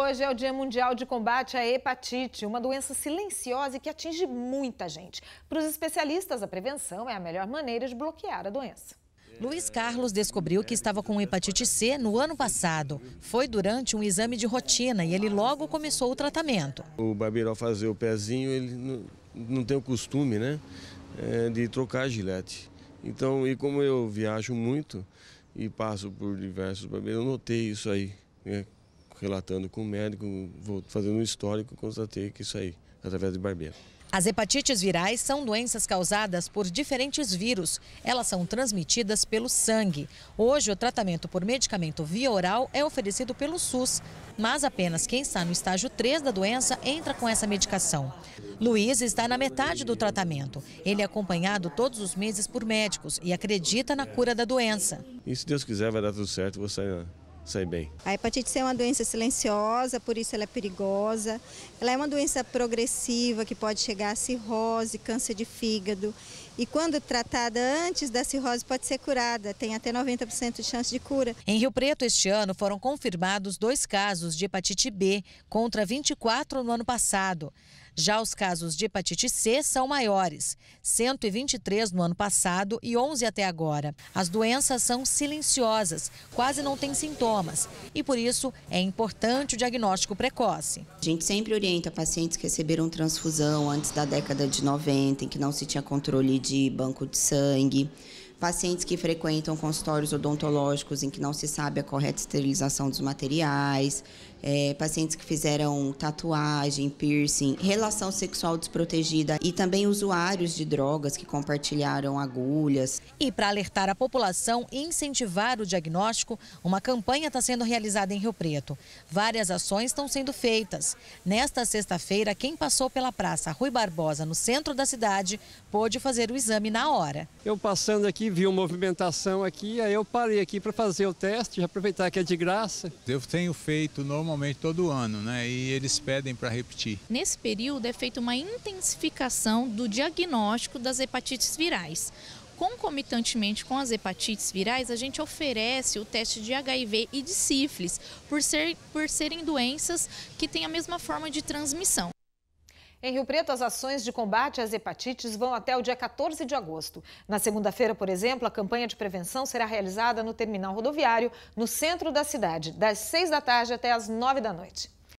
Hoje é o Dia Mundial de Combate à Hepatite, uma doença silenciosa e que atinge muita gente. Para os especialistas, a prevenção é a melhor maneira de bloquear a doença. Luiz Carlos descobriu que estava com hepatite C no ano passado. Foi durante um exame de rotina e ele logo começou o tratamento. O barbeiro, ao fazer o pezinho, ele não tem o costume, né, de trocar a gilete. Então, e como eu viajo muito e passo por diversos barbeiros, eu notei isso aí, né, relatando com o médico, vou fazendo um histórico, constatei que isso aí, através de barbeiro. As hepatites virais são doenças causadas por diferentes vírus. Elas são transmitidas pelo sangue. Hoje, o tratamento por medicamento via oral é oferecido pelo SUS, mas apenas quem está no estágio 3 da doença entra com essa medicação. Luiz está na metade do tratamento. Ele é acompanhado todos os meses por médicos e acredita na cura da doença. E se Deus quiser, vai dar tudo certo, vou sair bem. A hepatite C é uma doença silenciosa, por isso ela é perigosa. Ela é uma doença progressiva que pode chegar a cirrose, câncer de fígado. E quando tratada antes da cirrose, pode ser curada. Tem até 90% de chance de cura. Em Rio Preto, este ano, foram confirmados 2 casos de hepatite B, contra 24 no ano passado. Já os casos de hepatite C são maiores, 123 no ano passado e 11 até agora. As doenças são silenciosas, quase não têm sintomas e, por isso, é importante o diagnóstico precoce. A gente sempre orienta pacientes que receberam transfusão antes da década de 90, em que não se tinha controle de banco de sangue, pacientes que frequentam consultórios odontológicos em que não se sabe a correta esterilização dos materiais, pacientes que fizeram tatuagem, piercing, relação sexual desprotegida e também usuários de drogas que compartilharam agulhas. E para alertar a população e incentivar o diagnóstico, uma campanha está sendo realizada em Rio Preto. Várias ações estão sendo feitas. Nesta sexta-feira, quem passou pela Praça Rui Barbosa, no centro da cidade, pôde fazer o exame na hora. Eu passando aqui, vi uma movimentação aqui, aí eu parei aqui para fazer o teste, aproveitar que é de graça. Eu tenho feito normalmente todo ano, né? E eles pedem para repetir. Nesse período é feita uma intensificação do diagnóstico das hepatites virais. Concomitantemente com as hepatites virais, a gente oferece o teste de HIV e de sífilis, por serem doenças que têm a mesma forma de transmissão. Em Rio Preto, as ações de combate às hepatites vão até o dia 14 de agosto. Na segunda-feira, por exemplo, a campanha de prevenção será realizada no terminal rodoviário, no centro da cidade, das 6 da tarde até as 9 da noite.